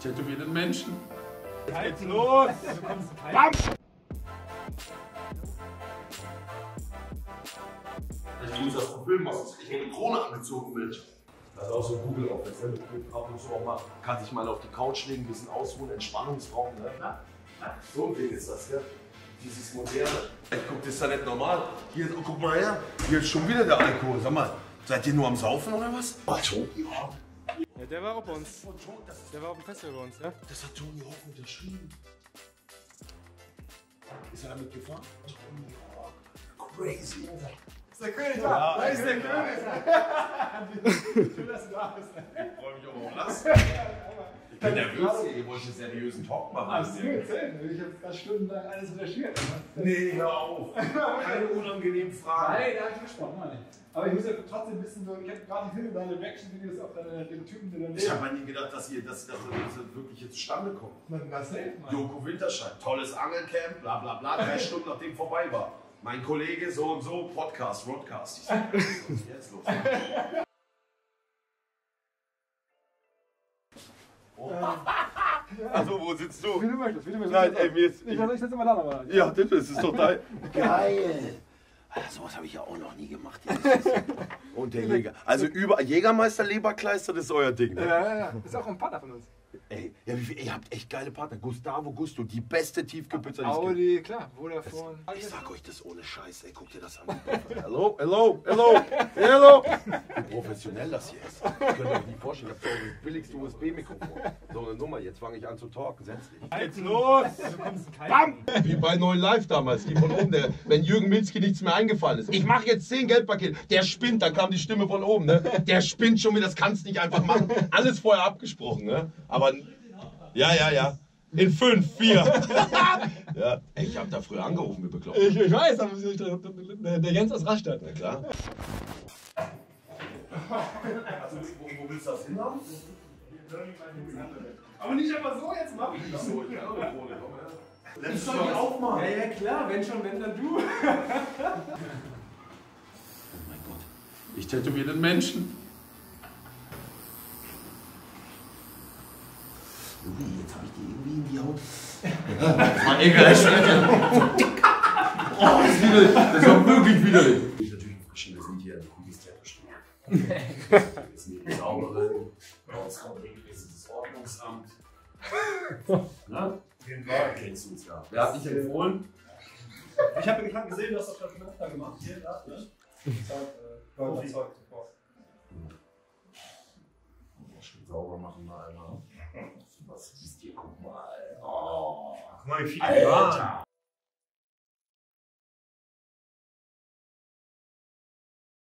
tätowierten Menschen. Jetzt los! Du kommst BAM! Ich muss das vom Film aus. Ich hätte die Krone angezogen, Mensch. Das ist auch so Google Office, ne? Ab und zu auch mal. Kann sich mal auf die Couch legen, ein bisschen ausruhen, Entspannungsraum, ne? So ein Ding ist das, ja? Dieses Moderne. Ich guck, das ist ja nicht normal. Hier, oh, guck mal her, hier ist schon wieder der Alkohol. Sag mal, seid ihr nur am Saufen oder was? Oh, Tony Hawk. Ja, der war auch bei uns. Der war auf dem Festival bei uns, ne? Das hat Tony Hawk unterschrieben. Ist er damit gefahren? Tony Hawk. Crazy, oder? Das ist der König, ja, da ist der König. Schön, dass du da bist. Ich freue mich auch auf Lass. Ich bin nervös, ihr wollt einen seriösen Talk machen. Alles gut, ich habe gerade stundenlang alles recherchiert. Nee, hör auf. Keine unangenehmen Fragen. Nein, da habe ich gesprochen, Mann. Aber ich muss ja trotzdem wissen, so, ich habe gerade viele deine Reaction-Videos auf den Typen, der da lebt. Ich habe nie gedacht, dass das wirklich jetzt zustande kommt. Man, das hält man. Joko Winterscheid, tolles Angelcamp, bla bla bla, 3 Stunden nachdem vorbei war. Mein Kollege so und so, Podcast, Broadcast. Ich sag, was ist jetzt los? Oh. Also, wo sitzt du? Wie du möchtest, wie du möchtest. Nein, ey, mir ist. Ich sitze immer da nochmal. Ja, das ist total geil. Alter, sowas habe ich ja auch noch nie gemacht. Und der Jäger. Also, über Jägermeister, Leberkleister, das ist euer Ding. Ne? Ja, ja, ja. Ist auch ein Partner von uns. Ey, ja, ihr habt echt geile Partner. Gustavo, Gusto, die beste Tiefkühlpizza. Audi, klar, Vodafone. Ich sag euch das ohne Scheiß, ey, guckt ihr das an. Hello, hello, hello, hello. Wie professionell das hier ist. Ich könnte euch nicht vorstellen, ich hab so das billigste USB-Mikrofon. So eine Nummer, jetzt fange ich an zu talken, setz dich. Jetzt los! Du kommst keinen. Bam! Wie bei Neue Life damals, die von oben, wenn Jürgen Milski nichts mehr eingefallen ist. Ich mache jetzt 10 Geldpakete. Der spinnt, dann kam die Stimme von oben, ne? Der spinnt schon wieder, das kannst du nicht einfach machen. Alles vorher abgesprochen, ne? Aber ja, ja, ja. In 5, 4. Ja. Ey, ich hab da früher angerufen, wir bekloppt. Ich weiß, aber der Jens aus Rastatt. Na klar. Also, wo willst du das hin haben? Aber nicht einfach so jetzt machen. Nicht so, ich kann auch eine Krone kommen. Lass doch nicht aufmachen. Ja, ja, klar, wenn schon, wenn dann du. Oh mein Gott. Ich tätowiere den Menschen. Jetzt habe ich die irgendwie in die Haut. Das war egal, oh, das ist widerlich. Das war wirklich widerlich. Ich bin natürlich frisch, wir sind hier ein cooles Theaterstudio. Jetzt sind die Sauberin. Bei uns kommt regelmäßig das Ordnungsamt. Na? Den Wagen kennst du uns ja. Wer hat dich empfohlen? Ich habe gerade gesehen, du hast das gerade mit Nachbar gemacht. Hier, da, ne? Ich sag, schön sauber machen, mal einmal. Was ist hier? Guck mal. Oh, guck mal, wie viel.